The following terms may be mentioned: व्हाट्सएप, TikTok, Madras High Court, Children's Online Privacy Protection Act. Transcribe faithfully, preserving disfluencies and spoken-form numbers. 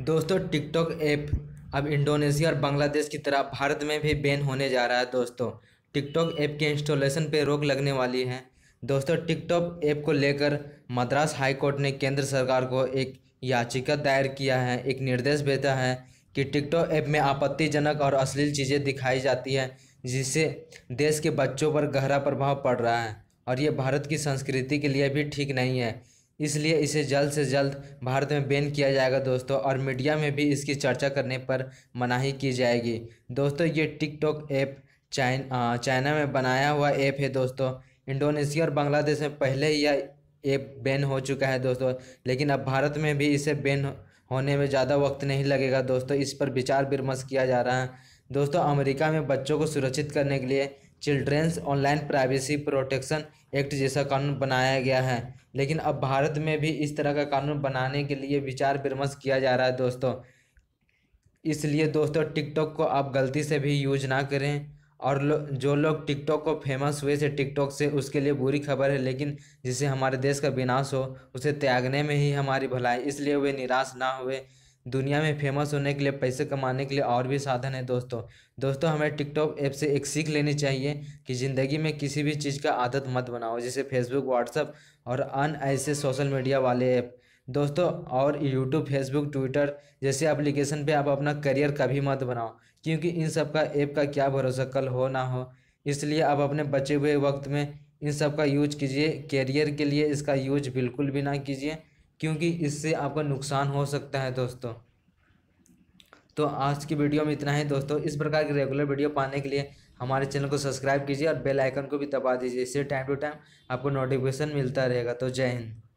दोस्तों TikTok app अब Indonesia और बांग्लादेश की तरह भारत में भी बैन होने जा रहा है। दोस्तों टिकटॉक ऐप के इंस्टॉलेशन पर रोक लगने वाली है। दोस्तों टिकटॉक ऐप को लेकर मद्रास हाई कोर्ट ने केंद्र सरकार को एक याचिका दायर किया है, एक निर्देश भेजा है कि टिकटॉक ऐप में आपत्तिजनक और अश्लील चीज़ें दिखाई जाती हैं, जिससे देश के बच्चों पर गहरा प्रभाव पड़ रहा है और ये भारत की संस्कृति के लिए भी ठीक नहीं है। इसलिए इसे जल्द से जल्द भारत में बैन किया जाएगा दोस्तों, और मीडिया में भी इसकी चर्चा करने पर मनाही की जाएगी। दोस्तों ये टिकटॉक ऐप चाइना चाइना में बनाया हुआ ऐप है। दोस्तों इंडोनेशिया और बांग्लादेश में पहले ही यह ऐप बैन हो चुका है दोस्तों, लेकिन अब भारत में भी इसे बैन होने में ज़्यादा वक्त नहीं लगेगा। दोस्तों इस पर विचार विमर्श किया जा रहा है। दोस्तों अमेरिका में बच्चों को सुरक्षित करने के लिए children's online privacy protection act जैसा कानून बनाया गया है, लेकिन अब भारत में भी इस तरह का कानून बनाने के लिए विचार विमर्श किया जा रहा है। दोस्तों इसलिए दोस्तों टिकटॉक को आप गलती से भी यूज ना करें, और लो, जो लोग टिकटॉक को फेमस हुए से टिकटॉक से उसके लिए बुरी खबर है, लेकिन जिसे हमारे देश का विनाश हो उसे त्यागने में ही हमारी भलाई, इसलिए वे निराश ना हुए। दुनिया में फेमस होने के लिए, पैसे कमाने के लिए और भी साधन है दोस्तों। दोस्तों हमें टिकटॉक ऐप से एक सीख लेनी चाहिए कि ज़िंदगी में किसी भी चीज़ का आदत मत बनाओ, जैसे फेसबुक, व्हाट्सएप और अन्य ऐसे सोशल मीडिया वाले ऐप। दोस्तों और यूट्यूब, फेसबुक, ट्विटर जैसे एप्लीकेशन पे आप अपना करियर कभी मत बनाओ, क्योंकि इन सब का ऐप का क्या भरोसा, कल हो ना हो। इसलिए आप अपने बचे हुए वक्त में इन सब का यूज कीजिए। करियर के लिए इसका यूज बिल्कुल भी ना कीजिए, क्योंकि इससे आपका नुकसान हो सकता है। दोस्तों तो आज की वीडियो में इतना ही दोस्तों। इस प्रकार की रेगुलर वीडियो पाने के लिए हमारे चैनल को सब्सक्राइब कीजिए और बेल आइकन को भी दबा दीजिए, इससे टाइम टू टाइम आपको नोटिफिकेशन मिलता रहेगा। तो जय हिंद।